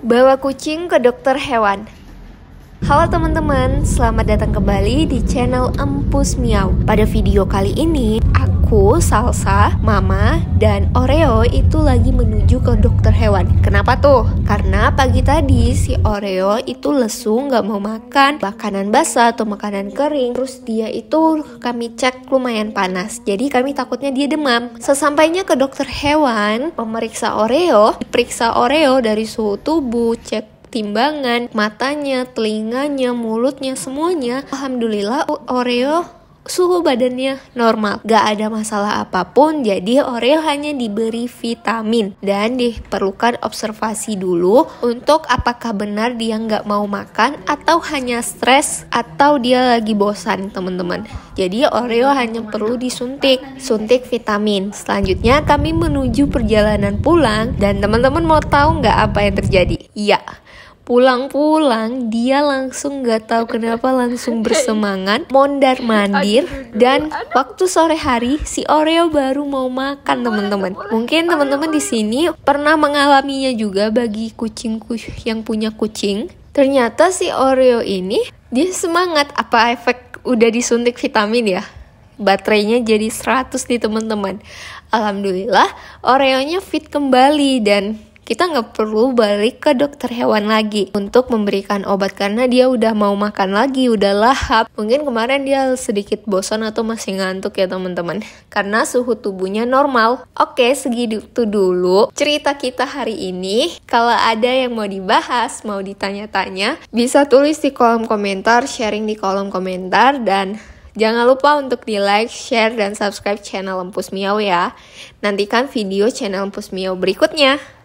Bawa kucing ke dokter hewan. Halo teman-teman, selamat datang kembali di channel Mpuss Miaw. Pada video kali ini, aku, Salsa, Mama, dan Oreo itu lagi menuju ke dokter hewan. Kenapa tuh? Karena pagi tadi si Oreo itu lesu, nggak mau makan makanan basah atau makanan kering. Terus dia itu kami cek lumayan panas, jadi kami takutnya dia demam. Sesampainya ke dokter hewan, pemeriksa Oreo, diperiksa Oreo dari suhu tubuh, cek timbangan, matanya, telinganya, mulutnya, semuanya. Alhamdulillah Oreo suhu badannya normal, gak ada masalah apapun. Jadi Oreo hanya diberi vitamin dan diperlukan observasi dulu untuk apakah benar dia nggak mau makan atau hanya stres atau dia lagi bosan, teman-teman. Jadi Oreo hanya perlu disuntik vitamin. Selanjutnya kami menuju perjalanan pulang, dan teman-teman mau tahu nggak apa yang terjadi? Iya. Pulang-pulang dia langsung gak tahu kenapa langsung bersemangat, mondar-mandir, dan waktu sore hari si Oreo baru mau makan, teman-teman. Mungkin teman-teman di sini pernah mengalaminya juga bagi kucing yang punya kucing. Ternyata si Oreo ini dia semangat, apa efek udah disuntik vitamin ya? Baterainya jadi 100 nih, teman-teman. Alhamdulillah Oreonya fit kembali dan kita nggak perlu balik ke dokter hewan lagi untuk memberikan obat karena dia udah mau makan lagi, udah lahap. Mungkin kemarin dia sedikit bosan atau masih ngantuk ya teman-teman, karena suhu tubuhnya normal. Oke, segitu dulu cerita kita hari ini. Kalau ada yang mau dibahas, mau ditanya-tanya, bisa tulis di kolom komentar, sharing di kolom komentar, dan jangan lupa untuk di like, share, dan subscribe channel Mpuss Miaw ya. Nantikan video channel Mpuss Miaw berikutnya.